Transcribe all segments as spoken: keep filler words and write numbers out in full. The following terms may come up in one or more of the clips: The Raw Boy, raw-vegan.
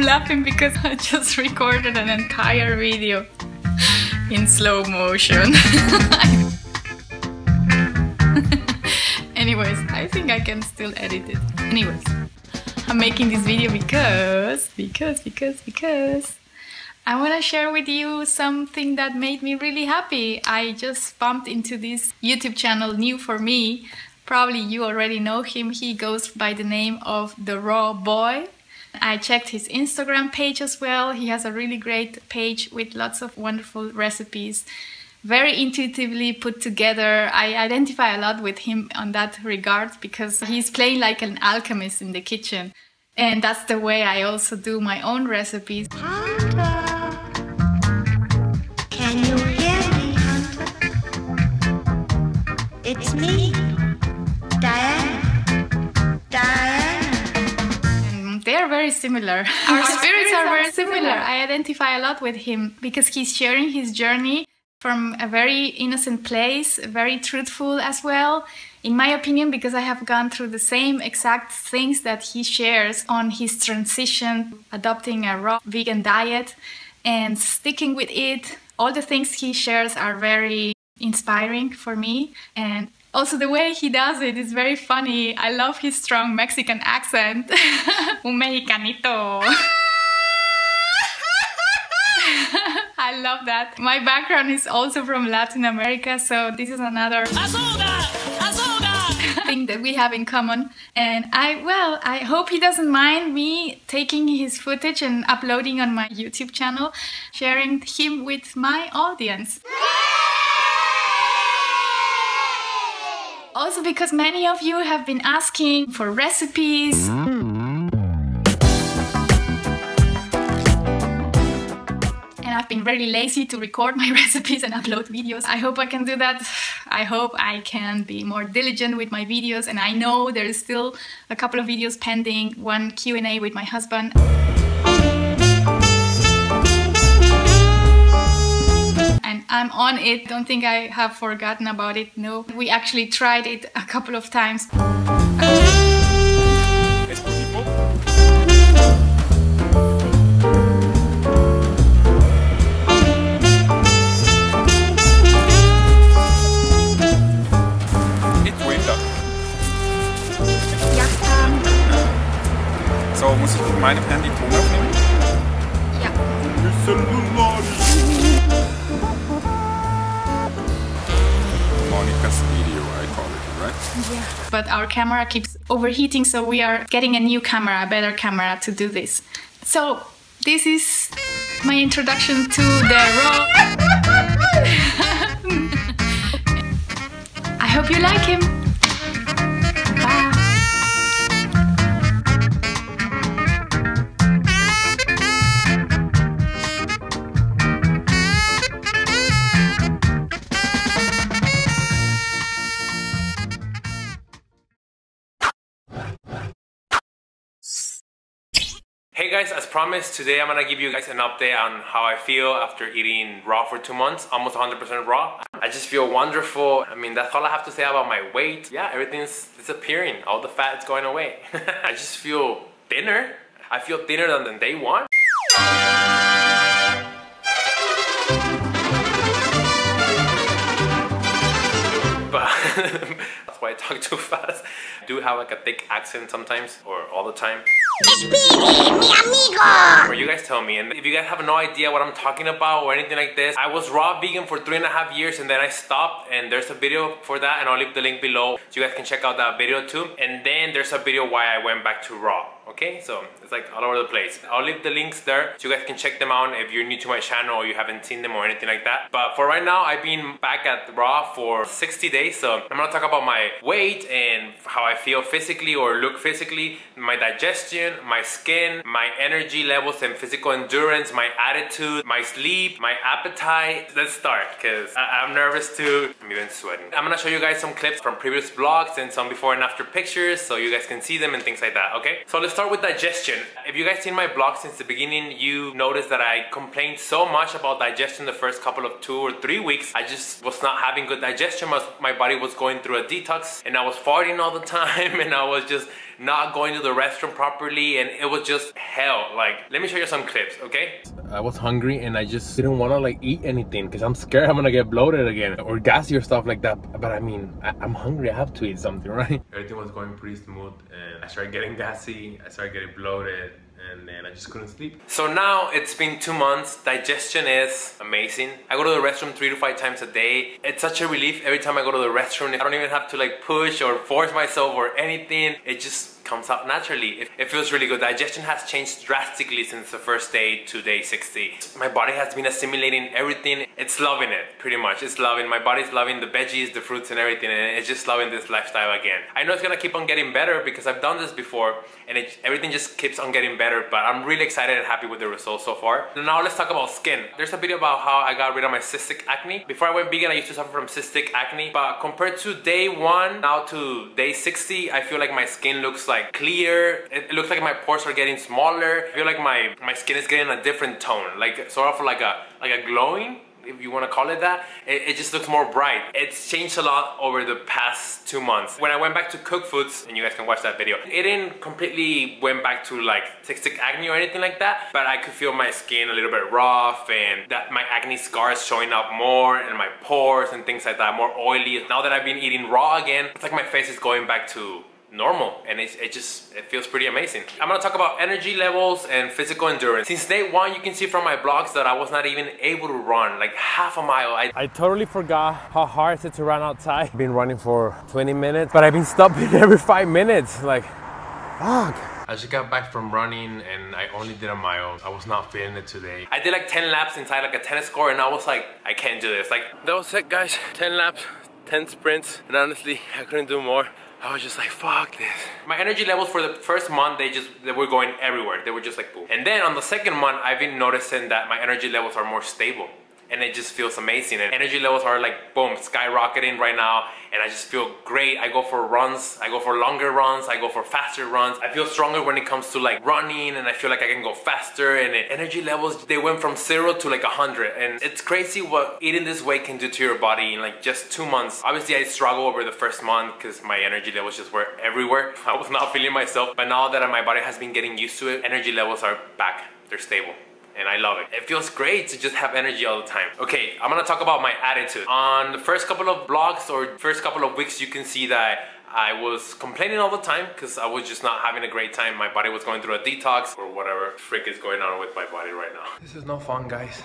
I'm laughing because I just recorded an entire video in slow motion. Anyways, I think I can still edit it. Anyways, I'm making this video because, because, because, because I want to share with you something that made me really happy. I just bumped into this YouTube channel, new for me. Probably you already know him. He goes by the name of The Raw Boy. I checked his Instagram page as well. He has a really great page with lots of wonderful recipes. Very intuitively put together. I identify a lot with him on that regard because he's playing like an alchemist in the kitchen. And that's the way I also do my own recipes. Can you hear me, Hunter? It's me, Diane. Diane. They are very similar. Our spirits are very similar. I identify a lot with him because he's sharing his journey from a very innocent place, very truthful as well, in my opinion, because I have gone through the same exact things that he shares on his transition, adopting a raw vegan diet and sticking with it. All the things he shares are very inspiring for me, and also the way he does it is very funny. I love his strong Mexican accent. Un mexicanito. I love that. My background is also from Latin America, so this is another Azoga! Azoga! thing that we have in common. And I, well, I hope he doesn't mind me taking his footage and uploading on my YouTube channel, sharing him with my audience. Also because many of you have been asking for recipes. And I've been very lazy to record my recipes and upload videos. I hope I can do that. I hope I can be more diligent with my videos. And I know there is still a couple of videos pending. One Q and A with my husband. I'm on it. Don't think I have forgotten about it. No, we actually tried it a couple of times. So, muss ich mit meinem Handy Ton aufnehmen? Ja. Video, I call it, right? Yeah. But our camera keeps overheating, so we are getting a new camera, a better camera to do this. So this is my introduction to the raw. I hope you like him. Hey guys, as promised, today I'm gonna give you guys an update on how I feel after eating raw for two months, almost one hundred percent raw. I just feel wonderful. I mean, that's all I have to say about my weight. Yeah, everything's disappearing. All the fat's going away. I just feel thinner. I feel thinner than, than day one. But that's why I talk too fast. I do have like a thick accent sometimes, or all the time. Where you guys tell me, and if you guys have no idea what I'm talking about or anything like this, I was raw vegan for three and a half years and then I stopped, and there's a video for that and I'll leave the link below so you guys can check out that video too. And then there's a video why I went back to raw. Okay, so it's like all over the place. I'll leave the links there so you guys can check them out if you're new to my channel or you haven't seen them or anything like that. But for right now, I've been back at raw for sixty days, so I'm gonna talk about my weight and how I feel physically or look physically, my digestion, my skin, my energy levels and physical endurance, my attitude, my sleep, my appetite. Let's start, because I'm nervous too. I'm even sweating. I'm gonna show you guys some clips from previous vlogs and some before and after pictures so you guys can see them and things like that, okay? So let's start with digestion. If you guys seen my blog since the beginning, you noticed that I complained so much about digestion the first couple of two or three weeks. I just was not having good digestion. My body was going through a detox and I was farting all the time and I was just not going to the restroom properly, and it was just hell. Like, let me show you some clips, okay? I was hungry and I just didn't want to like eat anything because I'm scared I'm gonna get bloated again or gassy or stuff like that. But I mean, I I'm hungry, I have to eat something, right? Everything was going pretty smooth and I started getting gassy, I started getting bloated, and then I just couldn't sleep. So now it's been two months, digestion is amazing. I go to the restroom three to five times a day. It's such a relief every time I go to the restroom. I don't even have to like push or force myself or anything. It just comes out naturally. It, it feels really good. Digestion has changed drastically since the first day to day sixty. My body has been assimilating everything. It's loving it, pretty much. It's loving, my body's loving the veggies, the fruits and everything, and it's just loving this lifestyle again. I know it's gonna keep on getting better because I've done this before, and it, everything just keeps on getting better, but I'm really excited and happy with the results so far. Now let's talk about skin. There's a video about how I got rid of my cystic acne. Before I went vegan, I used to suffer from cystic acne, but compared to day one, now to day sixty, I feel like my skin looks like clear. It looks like my pores are getting smaller. I feel like my, my skin is getting a different tone, like sort of like a, like a glowing, if you want to call it that. It, it just looks more bright. It's changed a lot over the past two months. When I went back to cook foods, and you guys can watch that video, it didn't completely went back to like cystic acne or anything like that, but I could feel my skin a little bit rough and that my acne scars showing up more and my pores and things like that, more oily. Now that I've been eating raw again, it's like my face is going back to normal, and it, it just it feels pretty amazing. I'm gonna talk about energy levels and physical endurance. Since day one, you can see from my blogs that I was not even able to run like half a mile. I, I totally forgot how hard it's to run outside. I've been running for twenty minutes, but I've been stopping every five minutes. Like, fuck. I just got back from running and I only did a mile. I was not feeling it today. I did like ten laps inside like a tennis court, and I was like, I can't do this. Like, that was it, guys. ten laps, ten sprints, and honestly, I couldn't do more. I was just like, fuck this. My energy levels for the first month, they just, they were going everywhere. They were just like, boom. And then on the second month, I've been noticing that my energy levels are more stable, and it just feels amazing. And energy levels are like, boom, skyrocketing right now, and I just feel great. I go for runs, I go for longer runs, I go for faster runs. I feel stronger when it comes to like running, and I feel like I can go faster, and it, energy levels, they went from zero to like a hundred, and it's crazy what eating this way can do to your body in like just two months. Obviously, I struggled over the first month because my energy levels just were everywhere. I was not feeling myself, but now that my body has been getting used to it, energy levels are back, they're stable. And I love it. It feels great to just have energy all the time. Okay, I'm gonna talk about my attitude. On the first couple of blogs or first couple of weeks, you can see that I was complaining all the time because I was just not having a great time. My body was going through a detox or whatever frick is going on with my body right now. This is no fun, guys.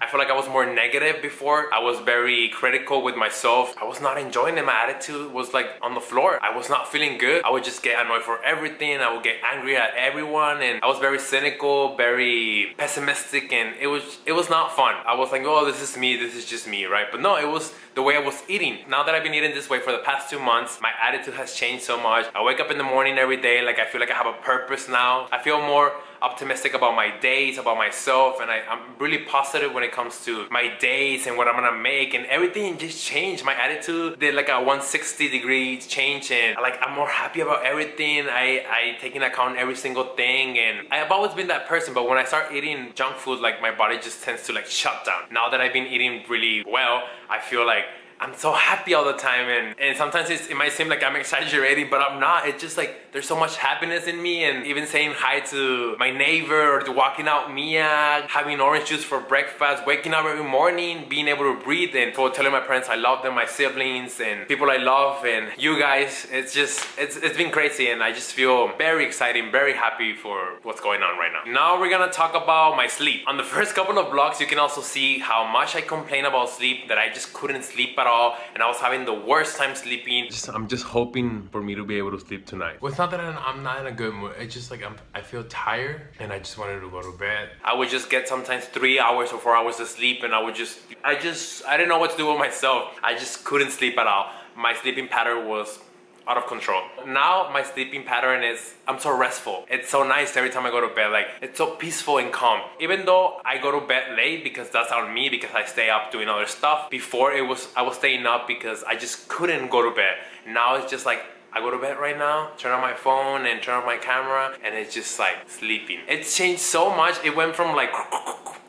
I feel like I was more negative before. I was very critical with myself. I was not enjoying it. My attitude was like on the floor. I was not feeling good. I would just get annoyed for everything. I would get angry at everyone, and I was very cynical, very pessimistic, and it was it was not fun. I was like, oh, this is me, this is just me, right? But no, it was the way I was eating. Now that I've been eating this way for the past two months, my attitude has changed so much. I wake up in the morning every day, like I feel like I have a purpose now. I feel more optimistic about my days, about myself, and I, I'm really positive when it comes to my days and what I'm gonna make, and everything just changed. My attitude did like a one hundred sixty degree change, and like I'm more happy about everything. I, I take into account every single thing, and I've always been that person, but when I start eating junk food, like my body just tends to like shut down. Now that I've been eating really well, I feel like I'm so happy all the time, and, and sometimes it's, it might seem like I'm exaggerating, but I'm not. It's just like there's so much happiness in me, and even saying hi to my neighbor or to walking out Mia, having orange juice for breakfast, waking up every morning, being able to breathe, and for telling my parents I love them, my siblings and people I love and you guys. It's just, it's, it's been crazy, and I just feel very excited, very happy for what's going on right now. Now we're gonna talk about my sleep. On the first couple of vlogs, you can also see how much I complain about sleep, that I just couldn't sleep at all, and I was having the worst time sleeping. Just, I'm just hoping for me to be able to sleep tonight. Well, it's not that I'm, I'm not in a good mood. It's just like I'm, I feel tired, and I just wanted to go to bed. I would just get sometimes three hours or four hours of sleep, and I would just, I just, I didn't know what to do with myself. I just couldn't sleep at all. My sleeping pattern was out of control. Now my sleeping pattern is, I'm so restful. It's so nice every time I go to bed, like it's so peaceful and calm. Even though I go to bed late because that's on me, because I stay up doing other stuff. Before it was, I was staying up because I just couldn't go to bed. Now it's just like, I go to bed right now, turn on my phone and turn on my camera, and it's just like sleeping. It's changed so much. It went from like,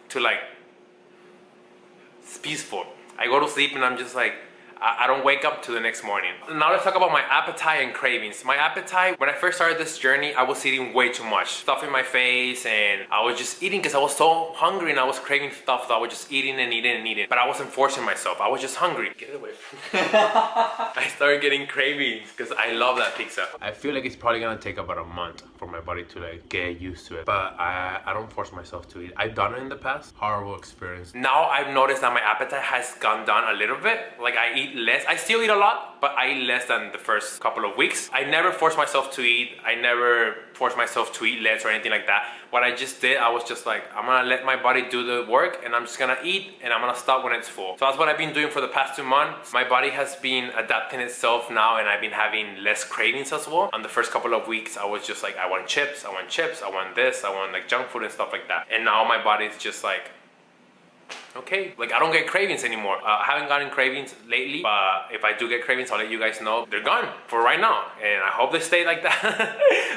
to like, it's peaceful. I go to sleep and I'm just like, I don't wake up till the next morning. Now let's talk about my appetite and cravings. My appetite, when I first started this journey, I was eating way too much. Stuff in my face, and I was just eating because I was so hungry and I was craving stuff, so I was just eating and eating and eating. But I wasn't forcing myself, I was just hungry. Get it away from me. I started getting cravings because I love that pizza. I feel like it's probably gonna take about a month for my body to like get used to it. But I, I don't force myself to eat. I've done it in the past. Horrible experience. Now I've noticed that my appetite has gone down a little bit. Like I eat less. I still eat a lot, but I eat less than the first couple of weeks. I never forced myself to eat. I never forced myself to eat less or anything like that. What I just did, I was just like, I'm gonna let my body do the work and I'm just gonna eat and I'm gonna stop when it's full. So that's what I've been doing for the past two months. My body has been adapting itself now and I've been having less cravings as well. On the first couple of weeks, I was just like, I want chips, I want chips, I want this, I want like junk food and stuff like that. And now my body's just like, okay, like I don't get cravings anymore. Uh, I haven't gotten cravings lately, but if I do get cravings, I'll let you guys know. They're gone for right now, and I hope they stay like that.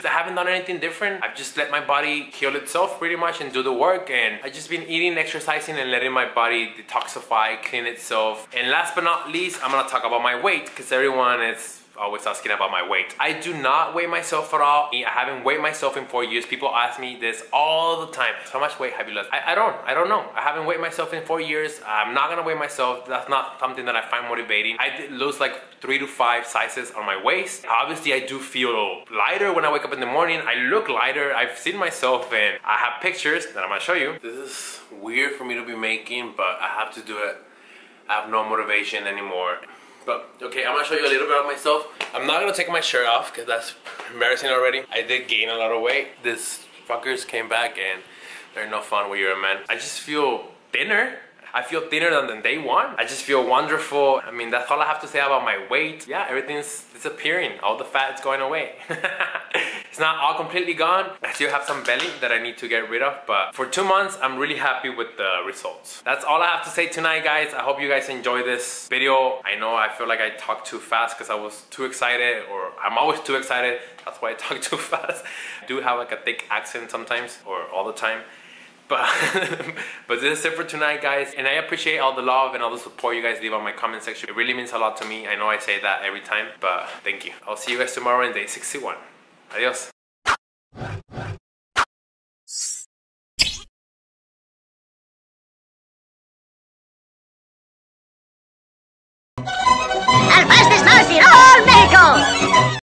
I haven't done anything different. I've just let my body heal itself pretty much and do the work, and I've just been eating, exercising, and letting my body detoxify, clean itself. And last but not least, I'm gonna talk about my weight, because everyone is always asking about my weight. I do not weigh myself at all. I haven't weighed myself in four years. People ask me this all the time. How much weight have you lost? I, I don't. I don't know. I haven't weighed myself in four years. I'm not gonna weigh myself. That's not something that I find motivating. I did lose like three to five sizes on my waist. Obviously, I do feel lighter when I wake up in the morning. I look lighter. I've seen myself and I have pictures that I'm gonna show you. This is weird for me to be making, but I have to do it. I have no motivation anymore. But okay, I'm gonna show you a little bit of myself. I'm not gonna take my shirt off because that's embarrassing already. I did gain a lot of weight. These fuckers came back and they're no fun when you're a man. I just feel thinner. I feel thinner than, than day one. I just feel wonderful. I mean, that's all I have to say about my weight. Yeah, everything's disappearing. All the fat's going away. It's not all completely gone. I still have some belly that I need to get rid of, but for two months, I'm really happy with the results. That's all I have to say tonight, guys. I hope you guys enjoy this video. I know I feel like I talk too fast because I was too excited, or I'm always too excited. That's why I talk too fast. I do have like a thick accent sometimes, or all the time. But, but this is it for tonight, guys, and I appreciate all the love and all the support you guys leave on my comment section. It really means a lot to me. I know I say that every time, but thank you. I'll see you guys tomorrow in day sixty-one. Adios.